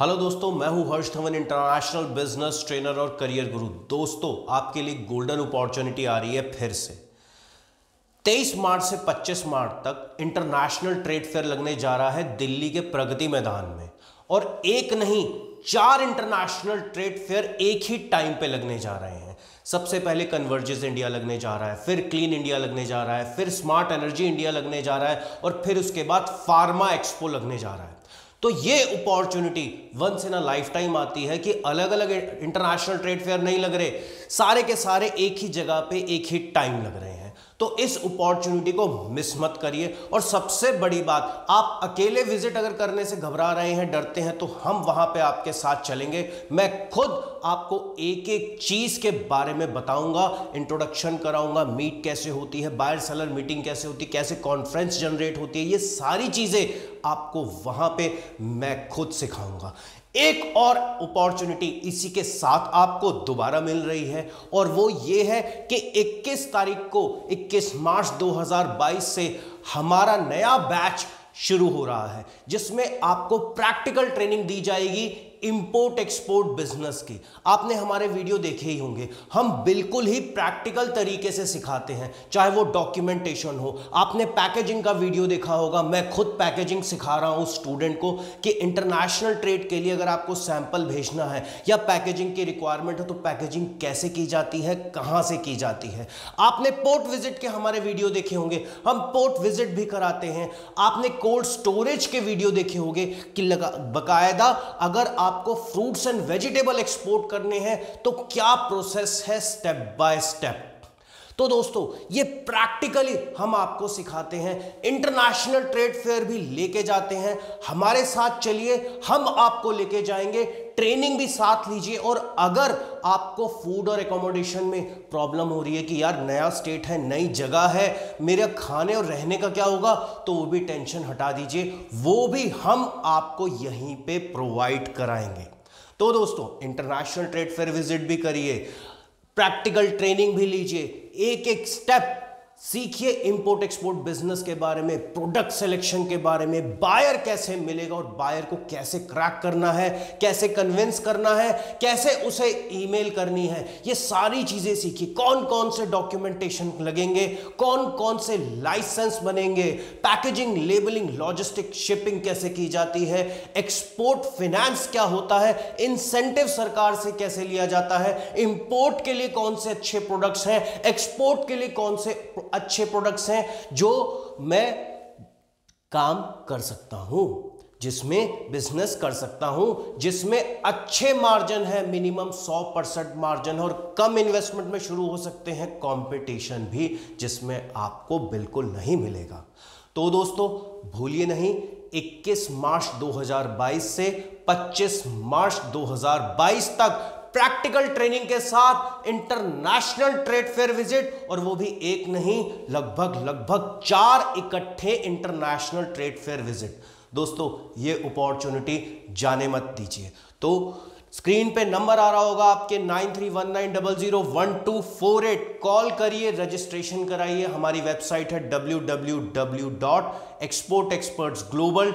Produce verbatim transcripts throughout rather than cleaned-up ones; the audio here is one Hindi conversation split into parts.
हेलो दोस्तों, मैं हूं Harsh Dhawan, international business trainer और करियर गुरु। दोस्तों, आपके लिए गोल्डन अपॉर्चुनिटी आ रही है। फिर से तेईस मार्च से पच्चीस मार्च तक इंटरनेशनल ट्रेड फेयर लगने जा रहा है दिल्ली के प्रगति मैदान में, और एक नहीं चार इंटरनेशनल ट्रेड फेयर एक ही टाइम पे लगने जा रहे हैं। सबसे पहले कन्वर्जेस इंडिया लगने जा रहा है, फिर क्लीन इंडिया लगने जा रहा है, फिर स्मार्ट एनर्जी इंडिया लगने जा रहा है, और फिर उसके बाद फार्मा एक्सपो लगने जा रहा है। तो ये opportunity once in a lifetime आती है कि अलग अलग इंटरनेशनल ट्रेड फेयर नहीं लग रहे, सारे के सारे एक ही जगह पे एक ही टाइम लग रहे हैं। तो इस अपॉर्चुनिटी को मिस मत करिए। और सबसे बड़ी बात, आप अकेले विजिट अगर करने से घबरा रहे हैं, डरते हैं, तो हम वहां पे आपके साथ चलेंगे। मैं खुद आपको एक एक चीज के बारे में बताऊंगा, इंट्रोडक्शन कराऊंगा, मीट कैसे होती है, बायर सेलर मीटिंग कैसे होती है, कैसे कॉन्फ्रेंस जनरेट होती है, ये सारी चीजें आपको वहां पे मैं खुद सिखाऊंगा। एक और अपॉर्चुनिटी इसी के साथ आपको दोबारा मिल रही है, और वो ये है कि इक्कीस तारीख को इक्कीस मार्च दो हज़ार बाईस से हमारा नया बैच शुरू हो रहा है, जिसमें आपको प्रैक्टिकल ट्रेनिंग दी जाएगी इंपोर्ट एक्सपोर्ट बिजनेस की। आपने हमारे वीडियो देखे ही होंगे, हम बिल्कुल ही प्रैक्टिकल तरीके से सिखाते हैं, चाहे वो डॉक्यूमेंटेशन हो। आपने पैकेजिंग का वीडियो देखा होगा, मैं खुद पैकेजिंग सिखा रहा हूं स्टूडेंट को कि इंटरनेशनल ट्रेड के लिए अगर आपको सैंपल भेजना है या पैकेजिंग की रिक्वायरमेंट है तो पैकेजिंग कैसे की जाती है, कहां से की जाती है। आपने पोर्ट विजिट के हमारे वीडियो देखे होंगे, हम पोर्ट विजिट भी कराते हैं। आपने कोल्ड स्टोरेज के वीडियो देखे होंगे कि लगा बाकायदा अगर आपको फ्रूट्स एंड वेजिटेबल एक्सपोर्ट करने हैं तो क्या प्रोसेस है स्टेप बाय स्टेप। तो दोस्तों, ये प्रैक्टिकली हम आपको सिखाते हैं, इंटरनेशनल ट्रेड फेयर भी लेके जाते हैं। हमारे साथ चलिए, हम आपको लेके जाएंगे, ट्रेनिंग भी साथ लीजिए। और अगर आपको फूड और एकोमोडेशन में प्रॉब्लम हो रही है कि यार नया स्टेट है, नई जगह है, मेरे खाने और रहने का क्या होगा, तो वो भी टेंशन हटा दीजिए, वो भी हम आपको यहीं पे प्रोवाइड कराएंगे। तो दोस्तों, इंटरनेशनल ट्रेड फेयर विजिट भी करिए, प्रैक्टिकल ट्रेनिंग भी लीजिए, एक एक स्टेप सीखिए इंपोर्ट एक्सपोर्ट बिजनेस के बारे में, प्रोडक्ट सिलेक्शन के बारे में, बायर कैसे मिलेगा और बायर को कैसे क्रैक करना है, कैसे कन्विंस करना है, कैसे उसे ईमेल करनी है, ये सारी चीज़ें सीखिए। कौन कौन से डॉक्यूमेंटेशन लगेंगे, कौन कौन से लाइसेंस बनेंगे, पैकेजिंग, लेबलिंग, लॉजिस्टिक, शिपिंग कैसे की जाती है, एक्सपोर्ट फिनेंस क्या होता है, इंसेंटिव सरकार से कैसे लिया जाता है, इम्पोर्ट के लिए कौन से अच्छे प्रोडक्ट्स हैं, एक्सपोर्ट के लिए कौन से अच्छे प्रोडक्ट्स हैं जो मैं काम कर सकता हूं, जिसमें बिजनेस कर सकता हूं, जिसमें अच्छे मार्जिन है, मिनिमम सौ परसेंट मार्जिन है और कम इन्वेस्टमेंट में शुरू हो सकते हैं, कंपटीशन भी जिसमें आपको बिल्कुल नहीं मिलेगा। तो दोस्तों, भूलिए नहीं, इक्कीस मार्च दो हज़ार बाईस से पच्चीस मार्च दो हज़ार बाईस तक प्रैक्टिकल ट्रेनिंग के साथ इंटरनेशनल ट्रेड फेयर विजिट, और वो भी एक नहीं, लगभग लगभग चार इकट्ठे इंटरनेशनल ट्रेड फेयर विजिट। दोस्तों, ये अपॉर्चुनिटी जाने मत दीजिए। तो स्क्रीन पे नंबर आ रहा होगा आपके nine three one nine double zero one two four eight, call करिए, रजिस्ट्रेशन कराइए। हमारी वेबसाइट है W W W dot export experts global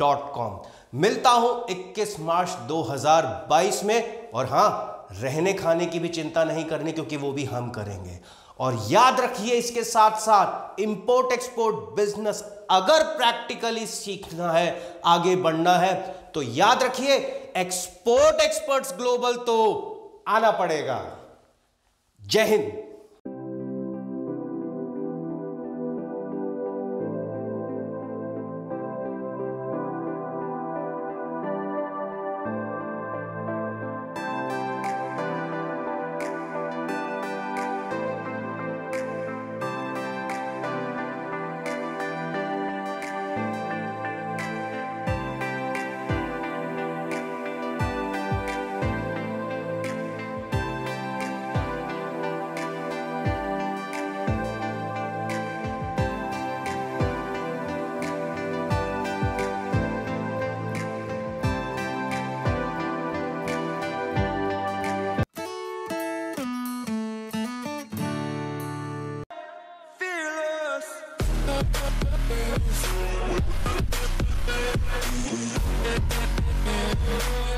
dot com. मिलता हूं इक्कीस मार्च दो हज़ार बाईस में, और हाँ, रहने खाने की भी चिंता नहीं करनी, क्योंकि वो भी हम करेंगे। और याद रखिए, इसके साथ साथ इंपोर्ट एक्सपोर्ट बिजनेस अगर प्रैक्टिकली सीखना है, आगे बढ़ना है, तो याद रखिए एक्सपोर्ट एक्सपर्ट्स ग्लोबल तो आना पड़ेगा। जय Hind. We'll be right back.